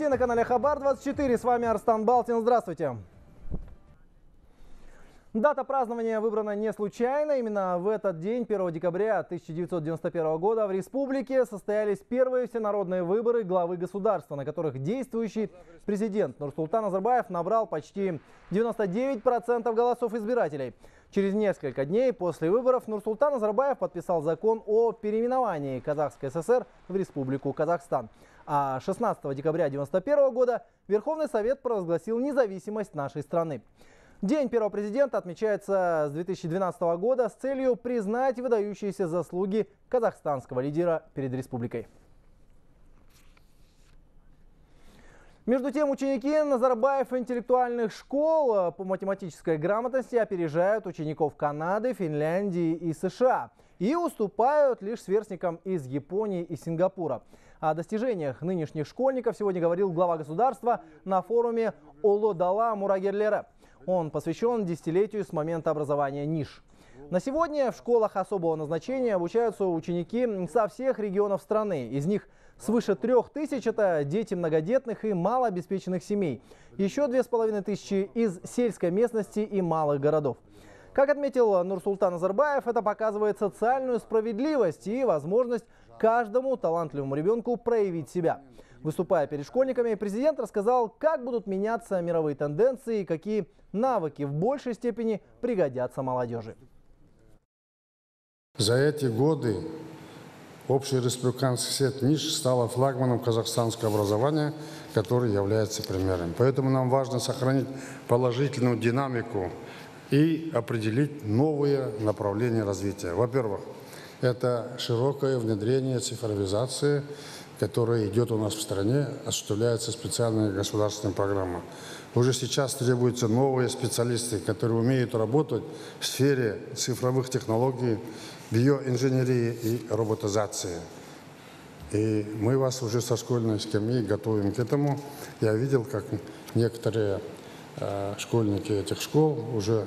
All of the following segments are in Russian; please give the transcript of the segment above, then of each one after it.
новостей на канале Хабар-24. С вами Арстан Балтин. Здравствуйте. Дата празднования выбрана не случайно. Именно в этот день, 1 декабря 1991 года, в республике состоялись первые всенародные выборы главы государства, на которых действующий президент Нурсултан Назарбаев набрал почти 99% голосов избирателей. Через несколько дней после выборов Нурсултан Назарбаев подписал закон о переименовании Казахской ССР в Республику Казахстан. А 16 декабря 1991 года Верховный Совет провозгласил независимость нашей страны. День первого президента отмечается с 2012 года с целью признать выдающиеся заслуги казахстанского лидера перед республикой. Между тем, ученики Назарбаев интеллектуальных школ по математической грамотности опережают учеников Канады, Финляндии и США и уступают лишь сверстникам из Японии и Сингапура. О достижениях нынешних школьников сегодня говорил глава государства на форуме «Олодала Мурагерлера». Он посвящен десятилетию с момента образования ниш. На сегодня в школах особого назначения обучаются ученики со всех регионов страны. Из них свыше 3000 – это дети многодетных и малообеспеченных семей. Еще 2500 из сельской местности и малых городов. Как отметил Нурсултан Назарбаев, это показывает социальную справедливость и возможность каждому талантливому ребенку проявить себя. Выступая перед школьниками, президент рассказал, как будут меняться мировые тенденции и какие навыки в большей степени пригодятся молодежи. За эти годы общий республиканский сеть НИШ стала флагманом казахстанского образования, который является примером. Поэтому нам важно сохранить положительную динамику и определить новые направления развития. Во-первых, это широкое внедрение цифровизации, которая идет у нас в стране, осуществляется специальная государственная программа. Уже сейчас требуются новые специалисты, которые умеют работать в сфере цифровых технологий, биоинженерии и роботизации. И мы вас уже со школьной скамьи готовим к этому. Я видел, как некоторые школьники этих школ уже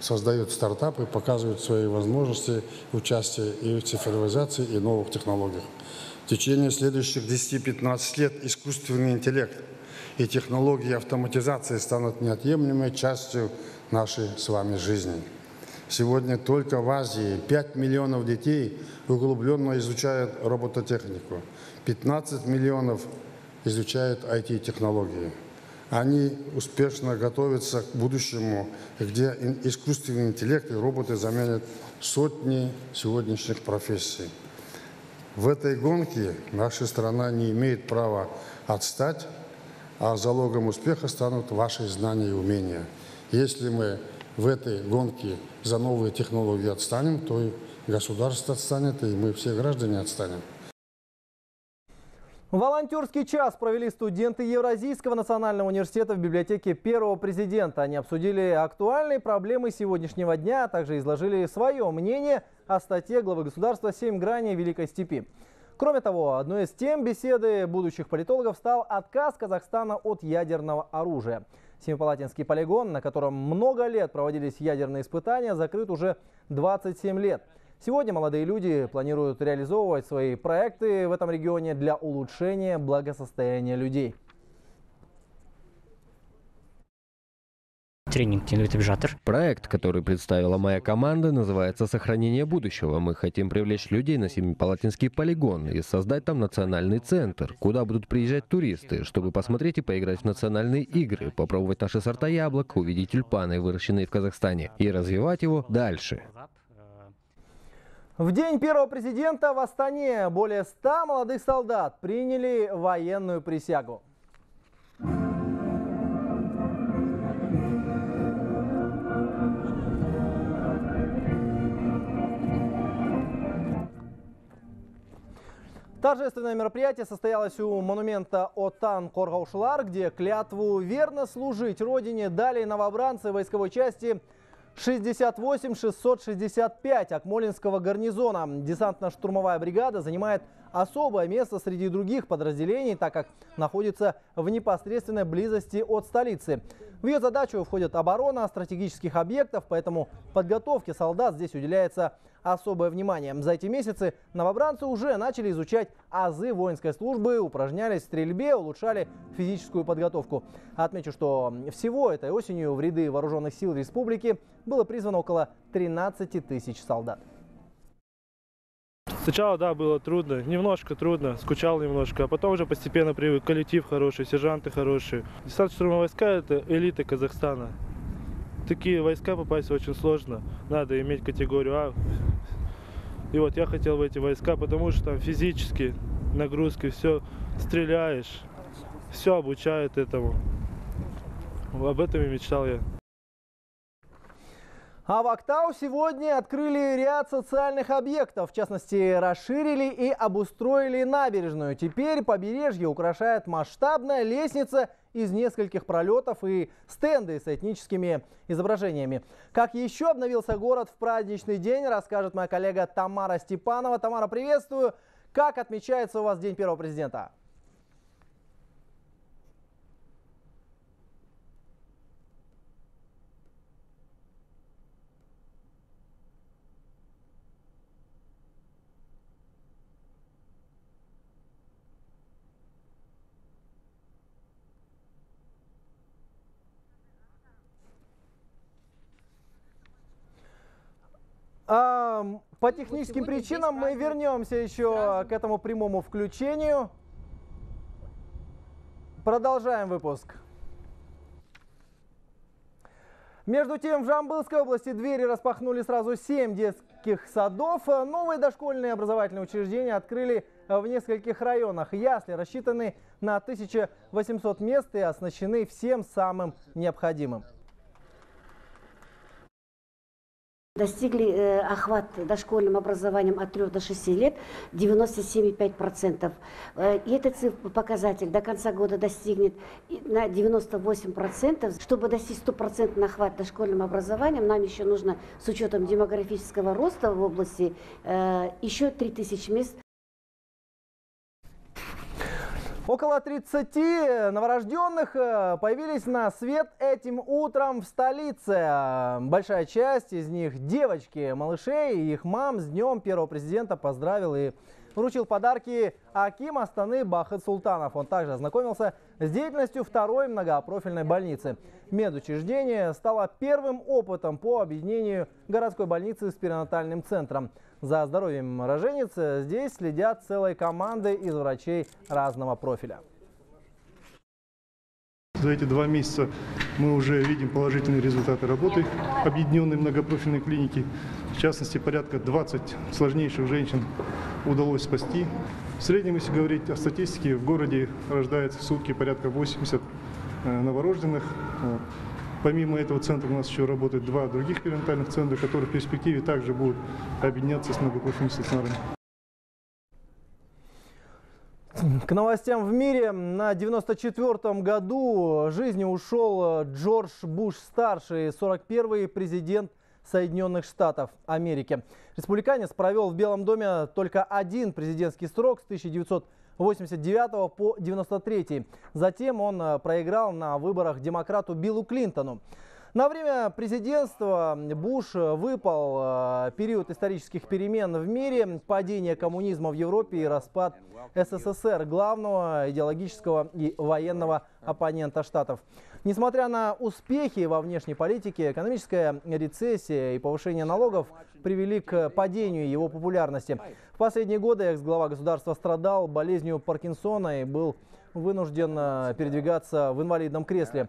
создают стартапы, показывают свои возможности участия и в цифровизации, и новых технологиях. В течение следующих 10-15 лет искусственный интеллект и технологии автоматизации станут неотъемлемой частью нашей с вами жизни. Сегодня только в Азии 5 миллионов детей углубленно изучают робототехнику, 15 миллионов изучают IT-технологии. Они успешно готовятся к будущему, где искусственный интеллект и роботы заменят сотни сегодняшних профессий. В этой гонке наша страна не имеет права отстать, а залогом успеха станут ваши знания и умения. Если мы в этой гонке за новые технологии отстанем, то и государство отстанет, и мы все граждане отстанем. Волонтерский час провели студенты Евразийского национального университета в библиотеке первого президента. Они обсудили актуальные проблемы сегодняшнего дня, а также изложили свое мнение о статье главы государства «Семь граней Великой степи». Кроме того, одной из тем беседы будущих политологов стал отказ Казахстана от ядерного оружия. Семипалатинский полигон, на котором много лет проводились ядерные испытания, закрыт уже 27 лет. Сегодня молодые люди планируют реализовывать свои проекты в этом регионе для улучшения благосостояния людей. Проект, который представила моя команда, называется «Сохранение будущего». Мы хотим привлечь людей на Семипалатинский полигон и создать там национальный центр, куда будут приезжать туристы, чтобы посмотреть и поиграть в национальные игры, попробовать наши сорта яблок, увидеть тюльпаны, выращенные в Казахстане, и развивать его дальше. В день первого президента в Астане более 100 молодых солдат приняли военную присягу. Торжественное мероприятие состоялось у монумента «Отан Коргаушлар», где клятву верно служить родине дали новобранцы войсковой части 68665 Акмолинского гарнизона. Десантно-штурмовая бригада занимает особое место среди других подразделений, так как находится в непосредственной близости от столицы. В ее задачу входит оборона стратегических объектов, поэтому подготовке солдат здесь уделяется особое внимание. За эти месяцы новобранцы уже начали изучать азы воинской службы, упражнялись в стрельбе, улучшали физическую подготовку. Отмечу, что всего этой осенью в ряды вооруженных сил республики было призвано около 13 тысяч солдат. Сначала, да, было трудно, немножко трудно, скучал немножко, а потом уже постепенно привык, коллектив хороший, сержанты хорошие. Десантно-штурмовые войска – это элита Казахстана. В такие войска попасть очень сложно, надо иметь категорию А. И вот я хотел в эти войска, потому что там физически нагрузки, все, стреляешь, все обучают этому. Об этом и мечтал я. А в Актау сегодня открыли ряд социальных объектов. В частности, расширили и обустроили набережную. Теперь побережье украшает масштабная лестница из нескольких пролетов и стенды с этническими изображениями. Как еще обновился город в праздничный день, расскажет моя коллега Тамара Степанова. Тамара, приветствую. Как отмечается у вас День первого президента? По техническим причинам мы вернемся еще к этому прямому включению. Продолжаем выпуск. Между тем, в Жамбылской области двери распахнули сразу 7 детских садов. Новые дошкольные образовательные учреждения открыли в нескольких районах. Ясли рассчитаны на 1800 мест и оснащены всем самым необходимым. Достигли охват дошкольным образованием от 3 до 6 лет 97,5%. И этот показатель до конца года достигнет на 98%. Чтобы достичь 100% охват дошкольным образованием, нам еще нужно, с учетом демографического роста в области, еще 3000 мест. Около 30 новорожденных появились на свет этим утром в столице. Большая часть из них девочки, малышей и их мам. С днем первого президента поздравил и вручил подарки аким Астаны Бахат Султанов. Он также ознакомился с деятельностью второй многопрофильной больницы. Медучреждение стало первым опытом по объединению городской больницы с перинатальным центром. За здоровьем роженицы здесь следят целые команды из врачей разного профиля. За эти 2 месяца мы уже видим положительные результаты работы объединенной многопрофильной клиники. В частности, порядка 20 сложнейших женщин удалось спасти. В среднем, если говорить о статистике, в городе рождается в сутки порядка 80 новорожденных. Помимо этого центра у нас еще работают 2 других перинатальных центра, которые в перспективе также будут объединяться с многопрофильными стационарами. К новостям в мире. На 94-м году жизни ушел Джордж Буш-старший, 41-й президент Соединенных Штатов Америки. Республиканец провел в Белом доме только один президентский срок с 1989 по 1993. Затем он проиграл на выборах демократу Биллу Клинтону. На время президентства Буш выпал период исторических перемен в мире, падение коммунизма в Европе и распад СССР, главного идеологического и военного оппонента Штатов. Несмотря на успехи во внешней политике, экономическая рецессия и повышение налогов привели к падению его популярности. В последние годы экс-глава государства страдал болезнью Паркинсона и был вынужден передвигаться в инвалидном кресле.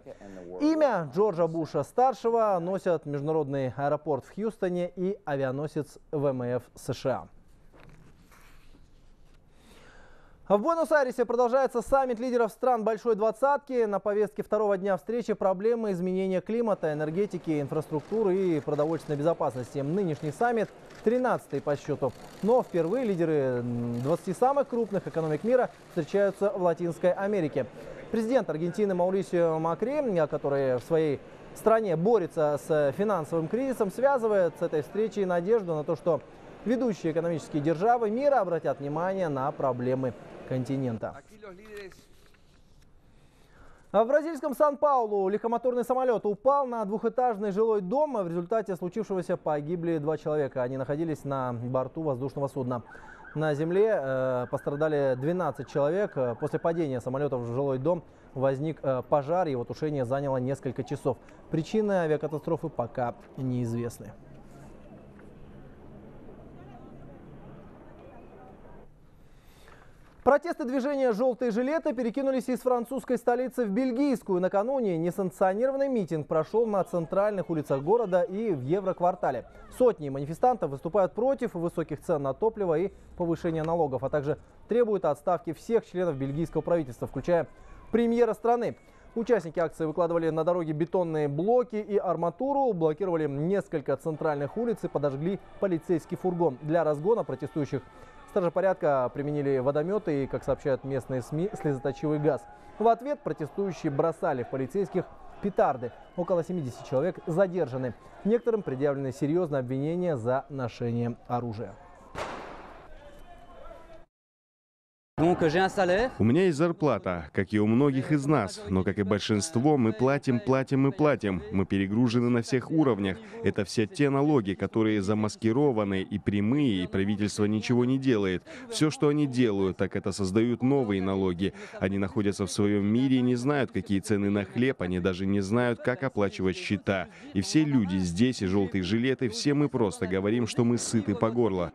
Имя Джорджа Буша-старшего носят международный аэропорт в Хьюстоне и авианосец ВМФ США. В Буэнос-Айресе продолжается саммит лидеров стран Большой Двадцатки. На повестке второго дня встречи проблемы изменения климата, энергетики, инфраструктуры и продовольственной безопасности. Нынешний саммит 13-й по счету. Но впервые лидеры 20 самых крупных экономик мира встречаются в Латинской Америке. Президент Аргентины Маурисио Макре, который в своей стране борется с финансовым кризисом, связывает с этой встречей надежду на то, что Ведущие экономические державы мира обратят внимание на проблемы континента. В бразильском Сан-Паулу легкомоторный самолет упал на двухэтажный жилой дом. В результате случившегося погибли 2 человека. Они находились на борту воздушного судна. На земле пострадали 12 человек. После падения самолета в жилой дом возник пожар. Его тушение заняло несколько часов. Причины авиакатастрофы пока неизвестны. Протесты движения «Желтые жилеты» перекинулись из французской столицы в бельгийскую. Накануне несанкционированный митинг прошел на центральных улицах города и в евроквартале. Сотни манифестантов выступают против высоких цен на топливо и повышения налогов, а также требуют отставки всех членов бельгийского правительства, включая премьера страны. Участники акции выкладывали на дороге бетонные блоки и арматуру, блокировали несколько центральных улиц и подожгли полицейский фургон. Для разгона протестующих стражи порядка применили водометы и, как сообщают местные СМИ, слезоточивый газ. В ответ протестующие бросали в полицейских петарды. Около 70 человек задержаны. Некоторым предъявлены серьезные обвинения за ношение оружия. У меня есть зарплата, как и у многих из нас, но, как и большинство, мы платим. Мы перегружены на всех уровнях. Это все те налоги, которые замаскированы и прямые, и правительство ничего не делает. Все, что они делают, так это создают новые налоги. Они находятся в своем мире и не знают, какие цены на хлеб, они даже не знают, как оплачивать счета. И все люди здесь, и желтые жилеты, все мы просто говорим, что мы сыты по горло.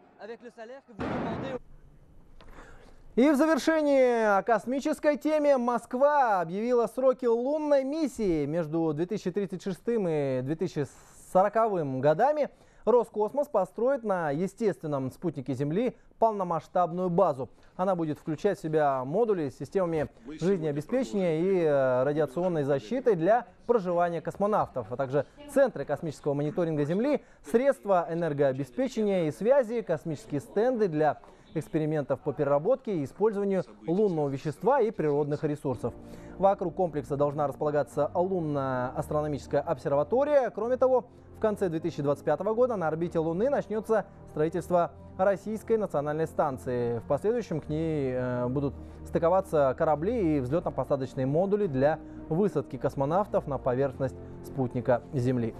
И в завершении о космической теме. Москва объявила сроки лунной миссии. Между 2036 и 2040 годами Роскосмос построит на естественном спутнике Земли полномасштабную базу. Она будет включать в себя модули с системами жизнеобеспечения и радиационной защиты для проживания космонавтов, а также центры космического мониторинга Земли, средства энергообеспечения и связи, космические стенды для экспериментов по переработке и использованию лунного вещества и природных ресурсов. Вокруг комплекса должна располагаться лунная астрономическая обсерватория. Кроме того, в конце 2025 года на орбите Луны начнется строительство Российской национальной станции. В последующем к ней будут стыковаться корабли и взлетно-посадочные модули для высадки космонавтов на поверхность спутника Земли.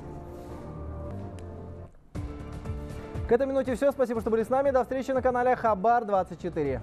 К этой минуте все. Спасибо, что были с нами. До встречи на канале Хабар 24.